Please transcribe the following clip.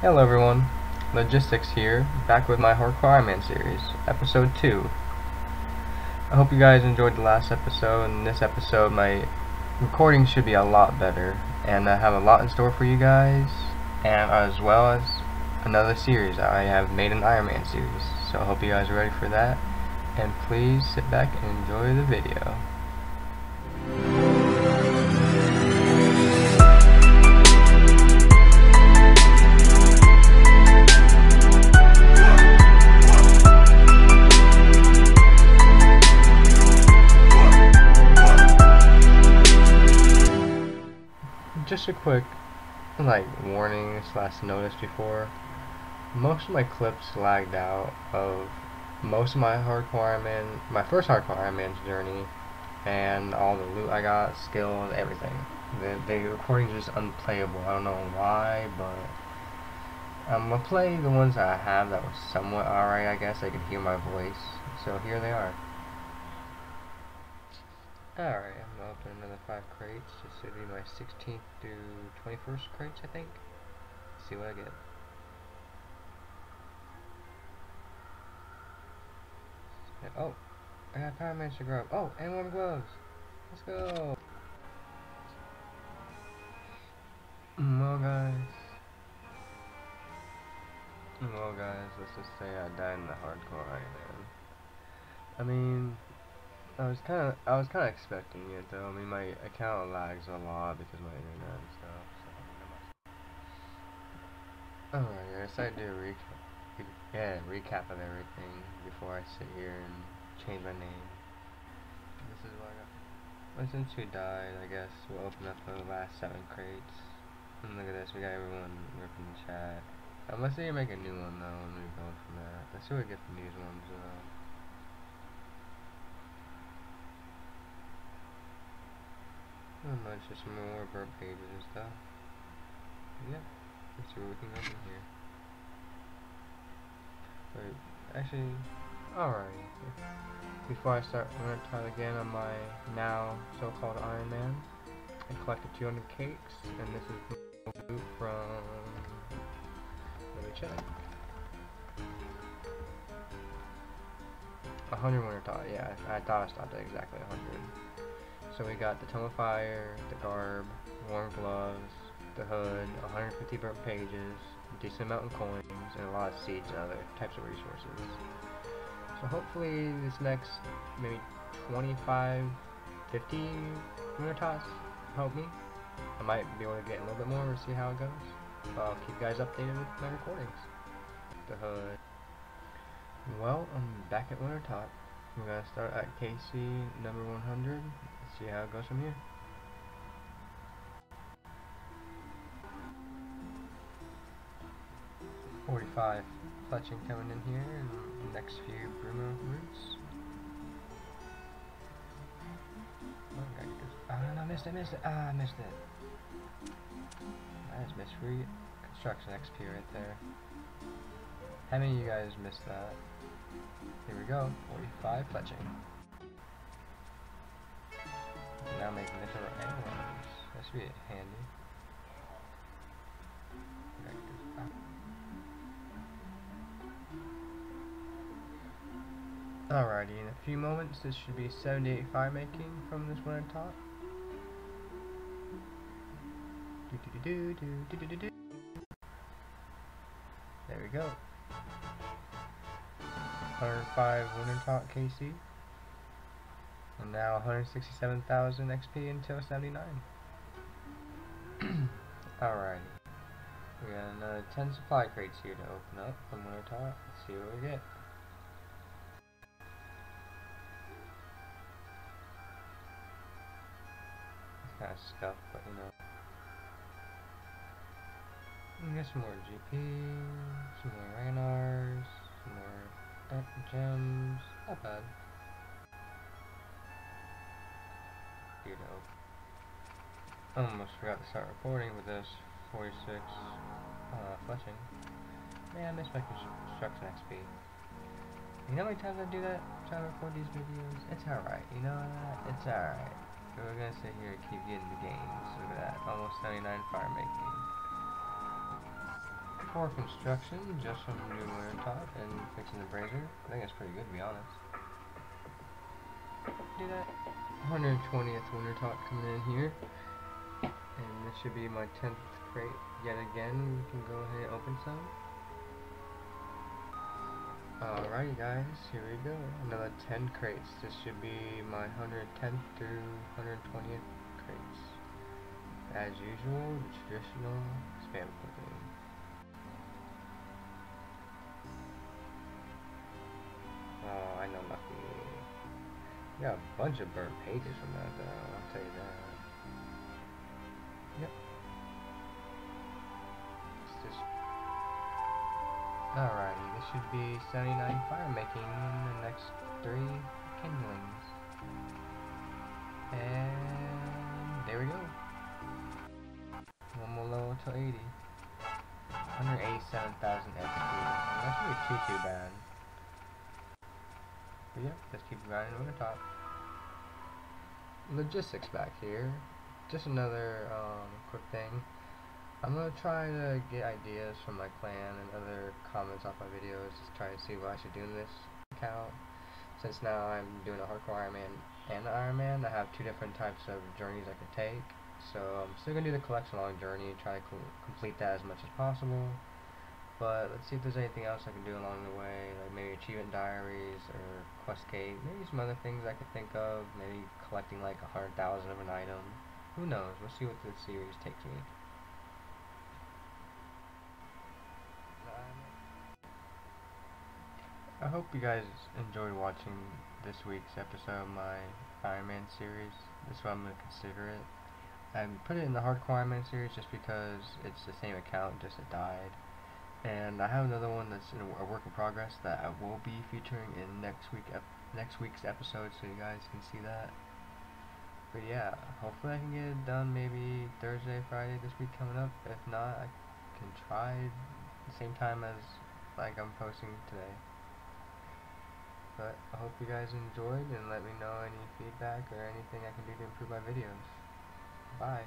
Hello everyone, Logistics here, back with my Horrorcore Iron Man series, episode 2. I hope you guys enjoyed the last episode, and this episode my recording should be a lot better, and I have a lot in store for you guys, and as well as another series. I have made an Iron Man series, so I hope you guys are ready for that, and please sit back and enjoy the video. Just a quick warning slash notice before, most of my clips lagged out of most of my first hardcore Iron Man's journey and all the loot I got, skills, everything. The recordings are just unplayable. I don't know why, but I'm gonna play the ones that I have that were somewhat alright, I guess. I can hear my voice, so here they are. Alright, I'm gonna open another 5 crates. This should be my 16th through 21st crates, I think. Let's see what I get. Oh, I got Pyromancer grub. Oh, and warm gloves. Let's go. Well guys, let's just say I died in the hardcore right now. I mean, I was kind of expecting it though. I mean, my account lags a lot because my internet and stuff. So alright, I decided to do a recap of everything before I sit here and change my name. This is what I got. Since we died, I guess we'll open up the last 7 crates. And look at this, we got everyone ripping the chat. Unless they make a new one though, and we go from that. Let's see what we get from these ones though. Not much, just more burp pages and stuff. Yeah, let's see what we can go in here. Wait, actually, alright. Before I start, I'm going to try again on my now so-called Iron Man. I collected 200 cakes, and this is the loot from... Let me check. 100 Wintertodt, yeah, I thought I stopped at exactly 100. So we got the Tome of Fire, the garb, warm gloves, the hood, 150 burnt pages, a decent amount of coins, and a lot of seeds and other types of resources. So hopefully this next maybe 25, 50 Wintertots help me. I might be able to get a little bit more and see how it goes. But I'll keep you guys updated with my recordings. The hood. Well, I'm back at Wintertot. I'm gonna start at KC number 100. See how it goes from here. $45 fletching coming in here, and the next few Bruno routes. Oh no, I missed it. Ah, I missed it. I just missed free construction XP right there. How many of you guys missed that? Here we go, 45 fletching. Now making this over anglers. That should be handy. Alrighty, in a few moments this should be 78 fire making from this Wintertot. There we go. 105 Wintertot KC. And now 167,000 XP until 79. Alrighty. We got another 10 supply crates here to open up from Wintertot. Let's see what we get. It's kind of stuff, but you know. We got some more GP, some more Ranars, some more gems. Not bad. I almost forgot to start recording with this 46 fletching. Man, I missed my construction XP. You know how many times I do that? Try to record these videos? It's alright, you know that? It's alright. So we're gonna sit here and keep getting the gains. Look at that. Almost 79 fire making. for construction, just from new Wintertodt and fixing the brazier. I think that's pretty good, to be honest. Do that. 120th Wintertodt coming in here. And this should be my 10th crate yet again. We can go ahead and open some. Alright guys, here we go. Another 10 crates. This should be my 110th through 120th crates. As usual, the traditional spam cooking. Oh, I know nothing. We got a bunch of burnt pages from that though, I'll tell you that. Yep. It's just... Alrighty, this should be 79 fire making in the next 3 kindlings. And there we go. One more level to 80. 187,000 XP. That shouldn't be too bad. But yeah, let's keep grinding over the top. Logistics back here. Just another quick thing. I'm going to try to get ideas from my clan and other comments off my videos, just try to see what I should do in this account. Since now I'm doing a hardcore Iron Man and an Iron Man, I have 2 different types of journeys I can take. So I'm still going to do the collection log journey and try to complete that as much as possible. But let's see if there's anything else I can do along the way, like maybe achievement diaries or quest gate, maybe some other things I could think of, maybe collecting like 100,000 of an item. Who knows? We'll see what this series takes me. I hope you guys enjoyed watching this week's episode of my Iron Man series. This is what I'm going to consider it. I put it in the Hardcore Iron Man series just because it's the same account, just it died. And I have another one that's in a work in progress that I will be featuring in next week's episode, so you guys can see that. But yeah, hopefully I can get it done maybe Thursday, Friday this week coming up. If not, I can try the same time as like I'm posting today. But I hope you guys enjoyed, and let me know any feedback or anything I can do to improve my videos. Bye.